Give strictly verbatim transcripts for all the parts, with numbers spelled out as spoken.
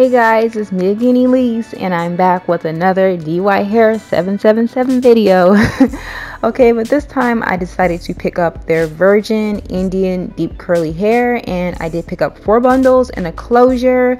Hey guys, it's Mia Guinea Leez and I'm back with another D Y Hair seven seven seven video. Okay, but this time I decided to pick up their Virgin Indian Deep Curly Hair, and I did pick up four bundles and a closure,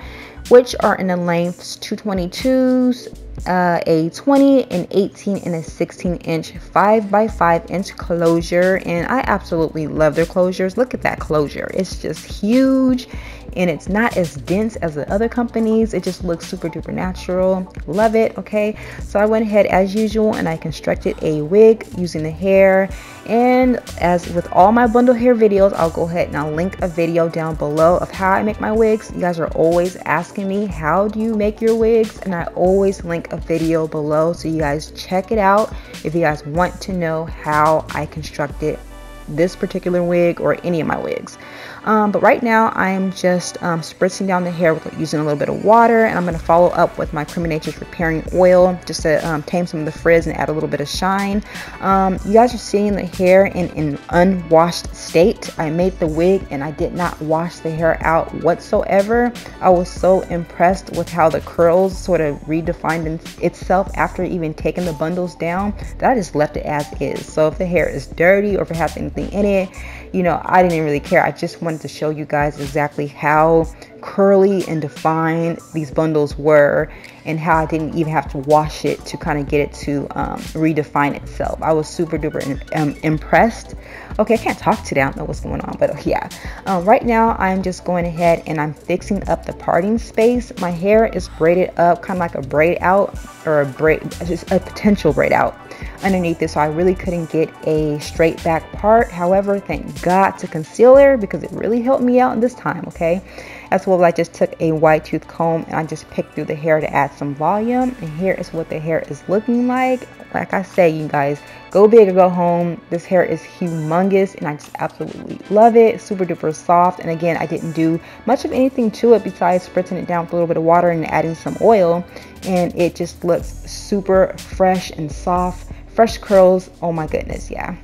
which are in the lengths two twenty-twos, uh, a twenty, an eighteen, and a sixteen inch five by five inch closure. And I absolutely love their closures. Look at that closure, it's just huge. And it's not as dense as the other companies. It just looks super duper natural. Love it. Okay, so I went ahead as usual and I constructed a wig using the hair, and as with all my bundle hair videos, I'll go ahead and I'll link a video down below of how I make my wigs. You guys are always asking me, how do you make your wigs? And I always link a video below, so you guys check it out if you guys want to know how I constructed this particular wig or any of my wigs. Um, but right now I'm just um, spritzing down the hair with, using a little bit of water, and I'm going to follow up with my Creamy Nature's Repairing Oil just to um, tame some of the frizz and add a little bit of shine. Um, you guys are seeing the hair in an unwashed state. I made the wig and I did not wash the hair out whatsoever. I was so impressed with how the curls sort of redefined in itself after even taking the bundles down that I just left it as is. So if the hair is dirty or if it has anything in it, you know, I didn't really care. I just wanted to show you guys exactly how curly and defined these bundles were and how I didn't even have to wash it to kind of get it to um, redefine itself. I was super duper in, um, impressed. Okay, I can't talk today. I don't know what's going on, but yeah. Uh, right now I'm just going ahead and I'm fixing up the parting space. My hair is braided up kind of like a braid out, or a braid, just a potential braid out underneath this, so I really couldn't get a straight back part. However, thank God to concealer, because it really helped me out this time. Okay, as well as I just took a wide tooth comb and I just picked through the hair to add some volume, and here is what the hair is looking like. Like I say, you guys, go big or go home. This hair is humongous and I just absolutely love it. Super duper soft, and again, I didn't do much of anything to it besides spritzing it down with a little bit of water and adding some oil, and it just looks super fresh and soft. Fresh curls, oh my goodness, yeah.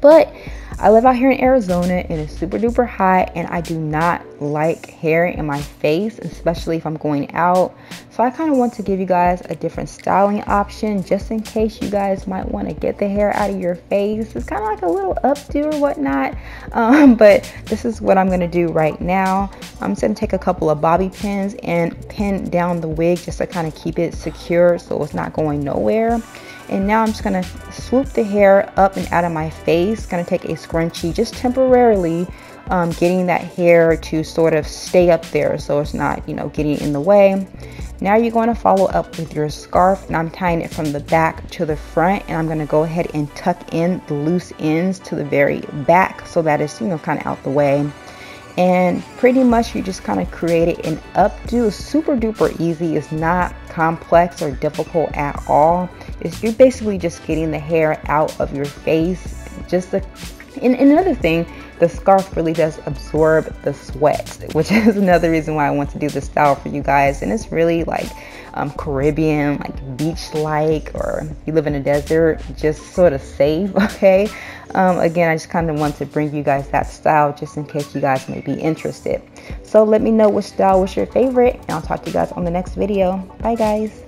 But I live out here in Arizona and it's super duper hot, and I do not like hair in my face, especially if I'm going out. So I kind of want to give you guys a different styling option just in case you guys might want to get the hair out of your face. It's kind of like a little updo or whatnot, um, but this is what I'm going to do right now. I'm just going to take a couple of bobby pins and pin down the wig just to kind of keep it secure so it's not going nowhere. And now I'm just going to swoop the hair up and out of my face. Going to take a scrunchie just temporarily, um, getting that hair to sort of stay up there so it's not, you know, getting in the way. Now you're going to follow up with your scarf, and I'm tying it from the back to the front, and I'm going to go ahead and tuck in the loose ends to the very back so that it's, you know, kind of out the way. And pretty much you just kind of created an updo. Super duper easy. It's not complex or difficult at all. It's, you're basically just getting the hair out of your face. Just the, and, and another thing, the scarf really does absorb the sweat, which is another reason why I want to do this style for you guys. And it's really like um, Caribbean, like beach-like, or if you live in a desert, just sort of safe, okay? Um, again, I just kind of want to bring you guys that style just in case you guys may be interested. So let me know which style was your favorite, and I'll talk to you guys on the next video. Bye, guys.